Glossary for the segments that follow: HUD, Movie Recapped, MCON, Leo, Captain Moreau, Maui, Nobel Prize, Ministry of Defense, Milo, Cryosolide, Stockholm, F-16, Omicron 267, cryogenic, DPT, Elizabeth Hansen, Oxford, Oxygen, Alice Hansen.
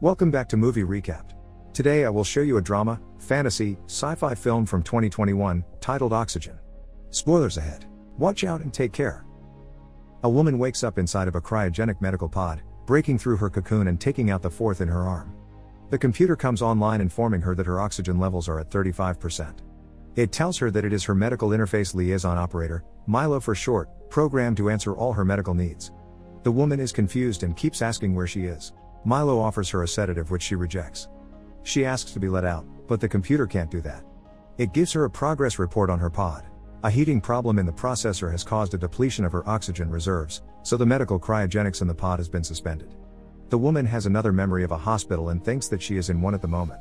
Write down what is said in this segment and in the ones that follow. Welcome back to Movie Recapped. Today I will show you a drama, fantasy, sci-fi film from 2021, titled Oxygen. Spoilers ahead. Watch out and take care. A woman wakes up inside of a cryogenic medical pod, breaking through her cocoon and taking out the fourth in her arm. The computer comes online informing her that her oxygen levels are at 35%. It tells her that it is her medical interface liaison operator, Milo for short, programmed to answer all her medical needs. The woman is confused and keeps asking where she is. Milo offers her a sedative which she rejects. She asks to be let out, but the computer can't do that. It gives her a progress report on her pod. A heating problem in the processor has caused a depletion of her oxygen reserves, so the medical cryogenics in the pod has been suspended. The woman has another memory of a hospital and thinks that she is in one at the moment.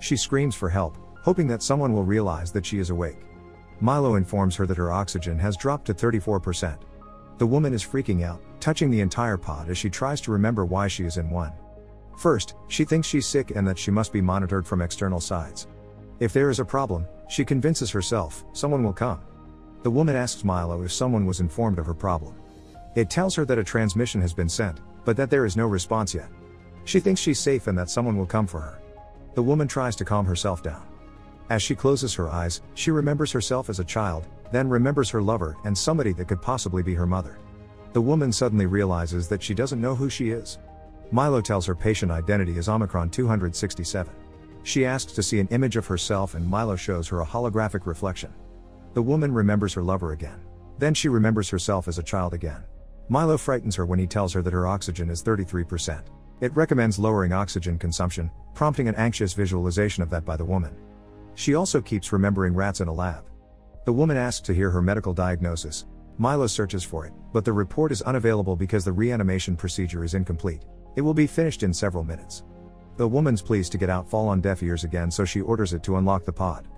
She screams for help, hoping that someone will realize that she is awake. Milo informs her that her oxygen has dropped to 34%. The woman is freaking out, touching the entire pod as she tries to remember why she is in one. First, she thinks she's sick and that she must be monitored from external sides. If there is a problem, she convinces herself, someone will come. The woman asks Milo if someone was informed of her problem. It tells her that a transmission has been sent, but that there is no response yet. She thinks she's safe and that someone will come for her. The woman tries to calm herself down. As she closes her eyes, she remembers herself as a child, then remembers her lover and somebody that could possibly be her mother. The woman suddenly realizes that she doesn't know who she is. Milo tells her patient identity is Omicron 267. She asks to see an image of herself and Milo shows her a holographic reflection. The woman remembers her lover again. Then she remembers herself as a child again. Milo frightens her when he tells her that her oxygen is 33%. It recommends lowering oxygen consumption, prompting an anxious visualization of that by the woman. She also keeps remembering rats in a lab. The woman asks to hear her medical diagnosis. Milo searches for it, but the report is unavailable because the reanimation procedure is incomplete. It will be finished in several minutes. The woman's pleas to get out fall on deaf ears again, so she orders it to unlock the pod.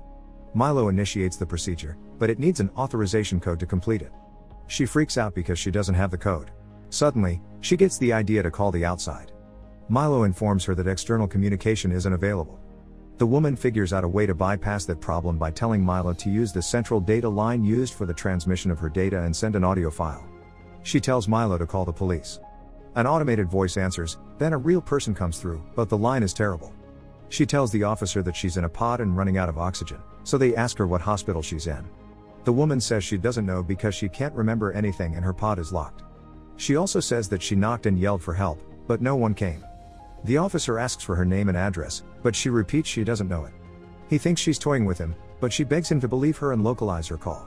Milo initiates the procedure, but it needs an authorization code to complete it. She freaks out because she doesn't have the code. Suddenly, she gets the idea to call the outside. Milo informs her that external communication isn't available. The woman figures out a way to bypass that problem by telling Milo to use the central data line used for the transmission of her data and send an audio file. She tells Milo to call the police. An automated voice answers, then a real person comes through, but the line is terrible. She tells the officer that she's in a pod and running out of oxygen, so they ask her what hospital she's in. The woman says she doesn't know because she can't remember anything and her pod is locked. She also says that she knocked and yelled for help, but no one came. The officer asks for her name and address, but she repeats she doesn't know it. He thinks she's toying with him, but she begs him to believe her and localize her call.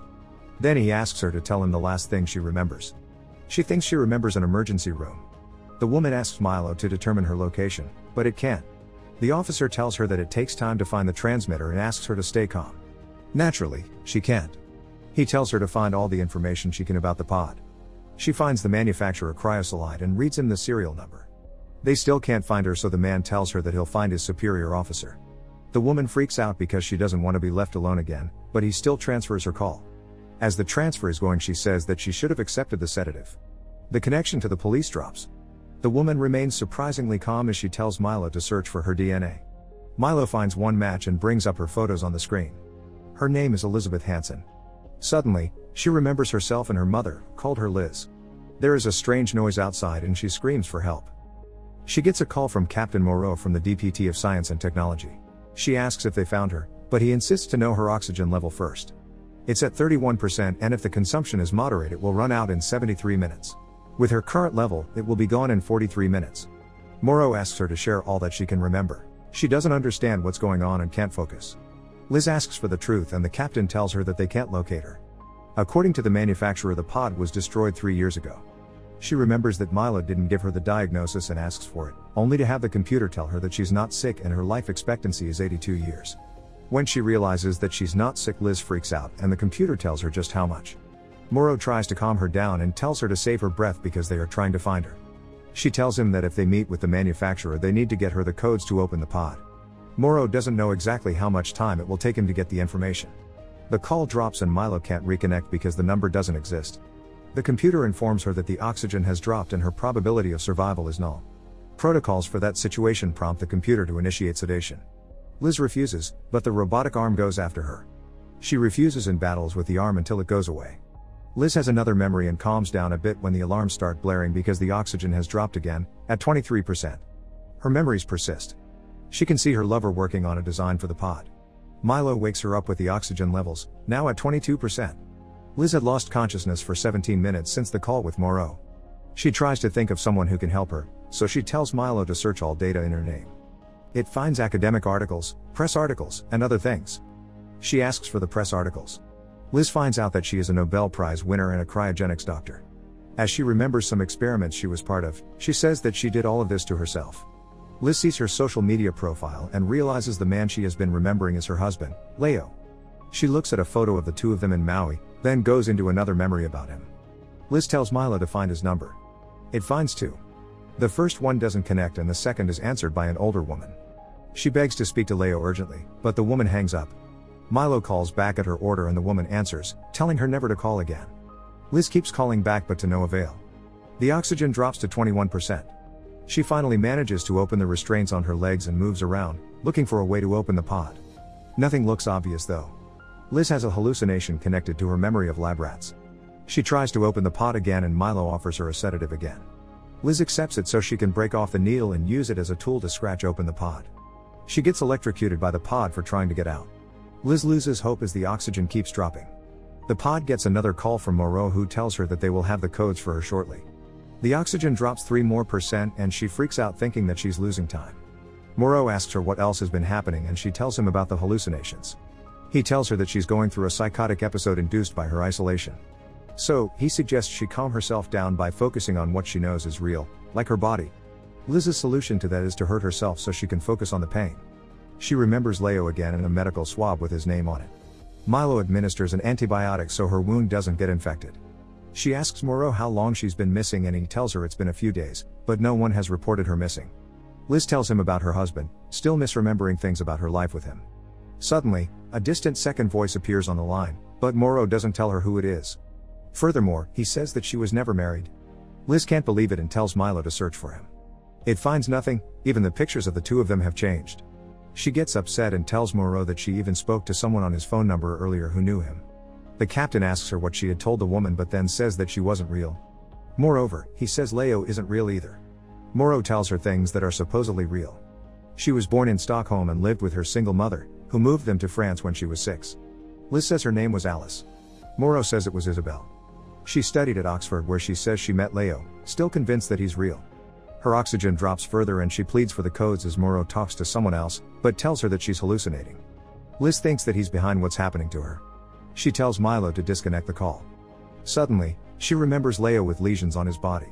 Then he asks her to tell him the last thing she remembers. She thinks she remembers an emergency room. The woman asks Milo to determine her location, but it can't. The officer tells her that it takes time to find the transmitter and asks her to stay calm. Naturally, she can't. He tells her to find all the information she can about the pod. She finds the manufacturer Cryosolide and reads him the serial number. They still can't find her, so the man tells her that he'll find his superior officer. The woman freaks out because she doesn't want to be left alone again, but he still transfers her call. As the transfer is going, she says that she should have accepted the sedative. The connection to the police drops. The woman remains surprisingly calm as she tells Milo to search for her DNA. Milo finds one match and brings up her photos on the screen. Her name is Elizabeth Hansen. Suddenly, she remembers herself and her mother, called her Liz. There is a strange noise outside and she screams for help. She gets a call from Captain Moreau from the DPT of Science and Technology. She asks if they found her, but he insists to know her oxygen level first. It's at 31%, and if the consumption is moderate, it will run out in 73 minutes. With her current level, it will be gone in 43 minutes. Moreau asks her to share all that she can remember. She doesn't understand what's going on and can't focus. Liz asks for the truth, and the captain tells her that they can't locate her. According to the manufacturer, the pod was destroyed 3 years ago. She remembers that Milo didn't give her the diagnosis and asks for it, only to have the computer tell her that she's not sick and her life expectancy is 82 years. When she realizes that she's not sick, Liz freaks out and the computer tells her just how much. Moreau tries to calm her down and tells her to save her breath because they are trying to find her. She tells him that if they meet with the manufacturer, they need to get her the codes to open the pod. Moreau doesn't know exactly how much time it will take him to get the information. The call drops and Milo can't reconnect because the number doesn't exist. The computer informs her that the oxygen has dropped and her probability of survival is null. Protocols for that situation prompt the computer to initiate sedation. Liz refuses, but the robotic arm goes after her. She refuses and battles with the arm until it goes away. Liz has another memory and calms down a bit when the alarms start blaring because the oxygen has dropped again, at 23%. Her Her memories persist. She can see her lover working on a design for the pod. Milo wakes her up with the oxygen levels, now at 22%. Liz had lost consciousness for 17 minutes since the call with Moreau. She tries to think of someone who can help her, so she tells Milo to search all data in her name. It finds academic articles, press articles, and other things. She asks for the press articles. Liz finds out that she is a Nobel Prize winner and a cryogenics doctor. As she remembers some experiments she was part of, she says that she did all of this to herself. Liz sees her social media profile and realizes the man she has been remembering is her husband, Leo. She looks at a photo of the two of them in Maui, then goes into another memory about him. Liz tells Milo to find his number. It finds two. The first one doesn't connect and the second is answered by an older woman. She begs to speak to Leo urgently, but the woman hangs up. Milo calls back at her order and the woman answers, telling her never to call again. Liz keeps calling back but to no avail. The oxygen drops to 21%. She finally manages to open the restraints on her legs and moves around, looking for a way to open the pod. Nothing looks obvious though. Liz has a hallucination connected to her memory of lab rats. She tries to open the pod again and Milo offers her a sedative again. Liz accepts it so she can break off the needle and use it as a tool to scratch open the pod. She gets electrocuted by the pod for trying to get out. Liz loses hope as the oxygen keeps dropping. The pod gets another call from Moreau, who tells her that they will have the codes for her shortly. The oxygen drops 3% more and she freaks out thinking that she's losing time. Moreau asks her what else has been happening and she tells him about the hallucinations. He tells her that she's going through a psychotic episode induced by her isolation. So, he suggests she calm herself down by focusing on what she knows is real, like her body. Liz's solution to that is to hurt herself so she can focus on the pain. She remembers Leo again and a medical swab with his name on it. Milo administers an antibiotic so her wound doesn't get infected. She asks Moreau how long she's been missing and he tells her it's been a few days, but no one has reported her missing. Liz tells him about her husband, still misremembering things about her life with him. Suddenly, a distant second voice appears on the line, but Moreau doesn't tell her who it is. Furthermore, he says that she was never married. Liz can't believe it and tells Milo to search for him. It finds nothing, even the pictures of the two of them have changed. She gets upset and tells Moreau that she even spoke to someone on his phone number earlier who knew him. The captain asks her what she had told the woman but then says that she wasn't real. Moreover, he says Leo isn't real either. Moreau tells her things that are supposedly real. She was born in Stockholm and lived with her single mother, who moved them to France when she was 6. Liz says her name was Alice. Moreau says it was Isabel. She studied at Oxford where she says she met Leo, still convinced that he's real. Her oxygen drops further and she pleads for the codes as Moreau talks to someone else, but tells her that she's hallucinating. Liz thinks that he's behind what's happening to her. She tells Milo to disconnect the call. Suddenly, she remembers Leo with lesions on his body.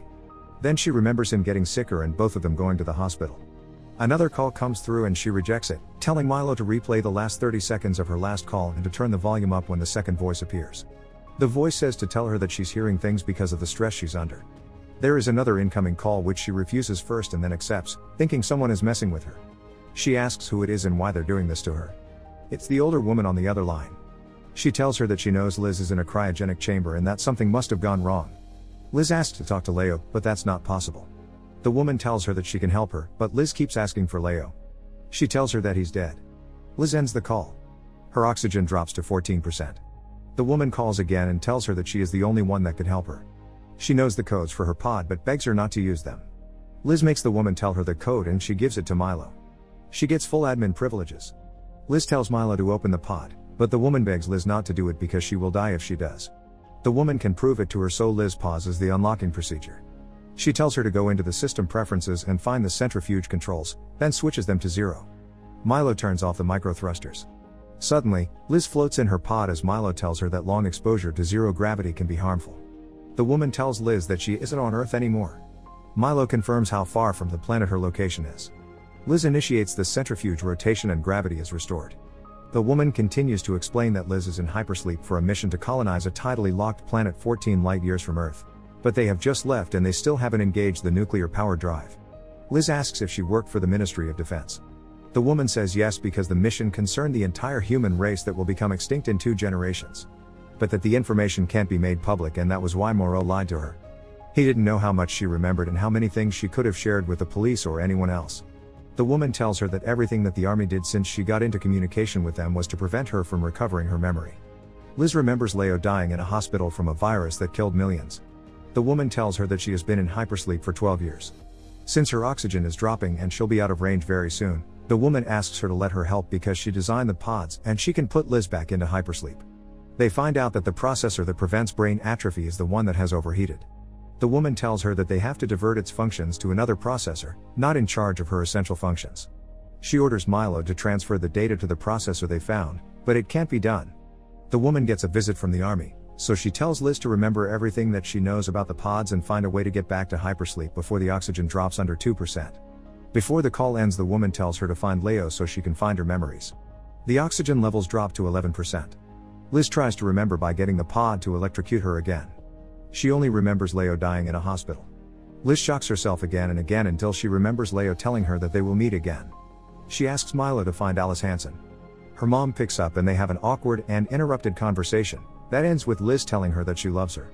Then she remembers him getting sicker and both of them going to the hospital. Another call comes through and she rejects it, telling Milo to replay the last 30 seconds of her last call and to turn the volume up when the second voice appears. The voice says to tell her that she's hearing things because of the stress she's under. There is another incoming call which she refuses first and then accepts, thinking someone is messing with her. She asks who it is and why they're doing this to her. It's the older woman on the other line. She tells her that she knows Liz is in a cryogenic chamber and that something must have gone wrong. Liz asks to talk to Leo, but that's not possible. The woman tells her that she can help her, but Liz keeps asking for Leo. She tells her that he's dead. Liz ends the call. Her oxygen drops to 14%. The woman calls again and tells her that she is the only one that could help her. She knows the codes for her pod but begs her not to use them. Liz makes the woman tell her the code and she gives it to Milo. She gets full admin privileges. Liz tells Milo to open the pod, but the woman begs Liz not to do it because she will die if she does. The woman can prove it to her, so Liz pauses the unlocking procedure. She tells her to go into the system preferences and find the centrifuge controls, then switches them to 0. Milo turns off the microthrusters. Suddenly, Liz floats in her pod as Milo tells her that long exposure to 0 gravity can be harmful. The woman tells Liz that she isn't on Earth anymore. Milo confirms how far from the planet her location is. Liz initiates the centrifuge rotation and gravity is restored. The woman continues to explain that Liz is in hypersleep for a mission to colonize a tidally locked planet 14 light years from Earth. But they have just left and they still haven't engaged the nuclear power drive. Liz asks if she worked for the Ministry of Defense. The woman says yes because the mission concerned the entire human race that will become extinct in 2 generations. But that the information can't be made public and that was why Moreau lied to her. He didn't know how much she remembered and how many things she could have shared with the police or anyone else. The woman tells her that everything that the army did since she got into communication with them was to prevent her from recovering her memory. Liz remembers Leo dying in a hospital from a virus that killed millions. The woman tells her that she has been in hypersleep for 12 years. Since her oxygen is dropping and she'll be out of range very soon, the woman asks her to let her help because she designed the pods and she can put Liz back into hypersleep. They find out that the processor that prevents brain atrophy is the one that has overheated. The woman tells her that they have to divert its functions to another processor, not in charge of her essential functions. She orders Milo to transfer the data to the processor they found, but it can't be done. The woman gets a visit from the army, so she tells Liz to remember everything that she knows about the pods and find a way to get back to hypersleep before the oxygen drops under 2%. Before the call ends, the woman tells her to find Leo so she can find her memories. The oxygen levels drop to 11%. Liz tries to remember by getting the pod to electrocute her again. She only remembers Leo dying in a hospital. Liz shocks herself again and again until she remembers Leo telling her that they will meet again. She asks Milo to find Alice Hansen. Her mom picks up and they have an awkward and interrupted conversation that ends with Liz telling her that she loves her.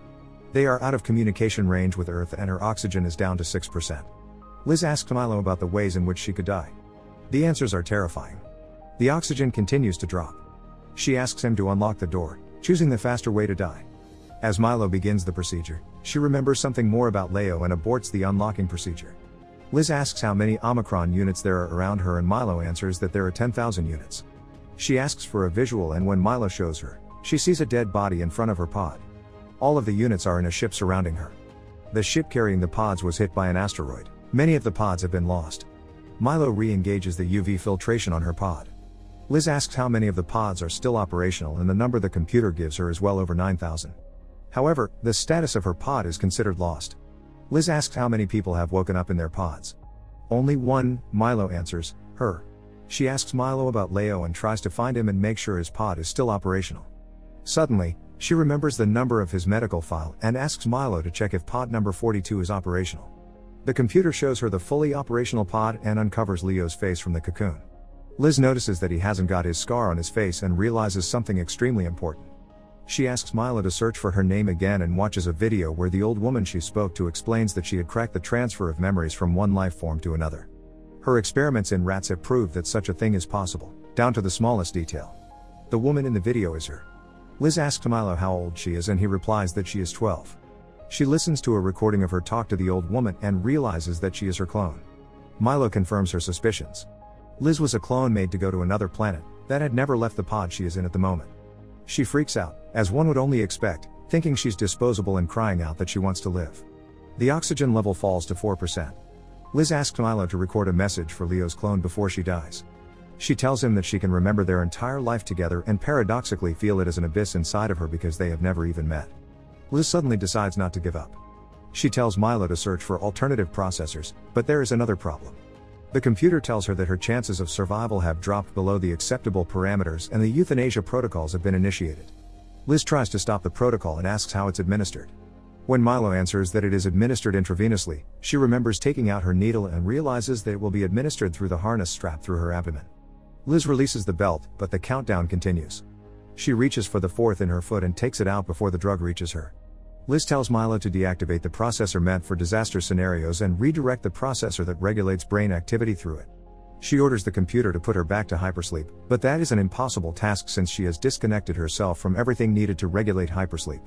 They are out of communication range with Earth and her oxygen is down to 6%. Liz asks Milo about the ways in which she could die. The answers are terrifying. The oxygen continues to drop. She asks him to unlock the door, choosing the faster way to die. As Milo begins the procedure, she remembers something more about Leo and aborts the unlocking procedure. Liz asks how many Omicron units there are around her and Milo answers that there are 10,000 units. She asks for a visual and when Milo shows her, she sees a dead body in front of her pod. All of the units are in a ship surrounding her. The ship carrying the pods was hit by an asteroid. Many of the pods have been lost. Milo re-engages the UV filtration on her pod. Liz asks how many of the pods are still operational and the number the computer gives her is well over 9,000. However, the status of her pod is considered lost. Liz asks how many people have woken up in their pods. Only one, Milo answers, her. She asks Milo about Leo and tries to find him and make sure his pod is still operational. Suddenly, she remembers the number of his medical file and asks Milo to check if pod number 42 is operational. The computer shows her the fully operational pod and uncovers Leo's face from the cocoon. Liz notices that he hasn't got his scar on his face and realizes something extremely important. She asks Milo to search for her name again and watches a video where the old woman she spoke to explains that she had cracked the transfer of memories from one life form to another. Her experiments in rats have proved that such a thing is possible, down to the smallest detail. The woman in the video is her. Liz asks Milo how old she is and he replies that she is 12. She listens to a recording of her talk to the old woman and realizes that she is her clone. Milo confirms her suspicions. Liz was a clone made to go to another planet that had never left the pod she is in at the moment. She freaks out, as one would only expect, thinking she's disposable and crying out that she wants to live. The oxygen level falls to 4%. Liz asks Milo to record a message for Leo's clone before she dies. She tells him that she can remember their entire life together and paradoxically feel it as an abyss inside of her because they have never even met. Liz suddenly decides not to give up. She tells Milo to search for alternative processors, but there is another problem. The computer tells her that her chances of survival have dropped below the acceptable parameters and the euthanasia protocols have been initiated. Liz tries to stop the protocol and asks how it's administered. When Milo answers that it is administered intravenously, she remembers taking out her needle and realizes that it will be administered through the harness strapped through her abdomen. Liz releases the belt, but the countdown continues. She reaches for the fourth in her foot and takes it out before the drug reaches her. Liz tells Milo to deactivate the processor meant for disaster scenarios and redirect the processor that regulates brain activity through it. She orders the computer to put her back to hypersleep, but that is an impossible task since she has disconnected herself from everything needed to regulate hypersleep.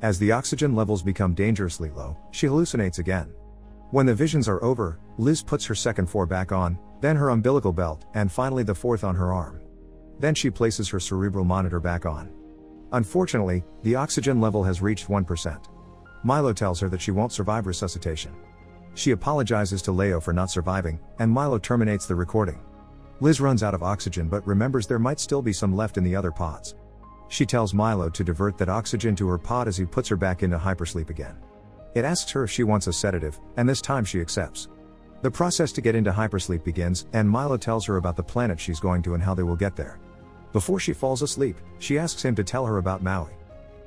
As the oxygen levels become dangerously low, she hallucinates again. When the visions are over, Liz puts her second four back on, then her umbilical belt, and finally the fourth on her arm. Then she places her cerebral monitor back on. Unfortunately, the oxygen level has reached 1%. Milo tells her that she won't survive resuscitation. She apologizes to Leo for not surviving, and Milo terminates the recording. Liz runs out of oxygen but remembers there might still be some left in the other pods. She tells Milo to divert that oxygen to her pod as he puts her back into hypersleep again. It asks her if she wants a sedative, and this time she accepts. The process to get into hypersleep begins, and Milo tells her about the planet she's going to and how they will get there. Before she falls asleep, she asks him to tell her about Maui.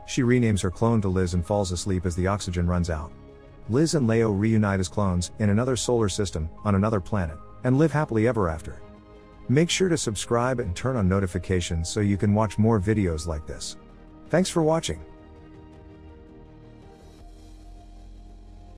She renames her clone to Liz and falls asleep as the oxygen runs out. Liz and Leo reunite as clones in another solar system, on another planet, and live happily ever after. Make sure to subscribe and turn on notifications so you can watch more videos like this. Thanks for watching.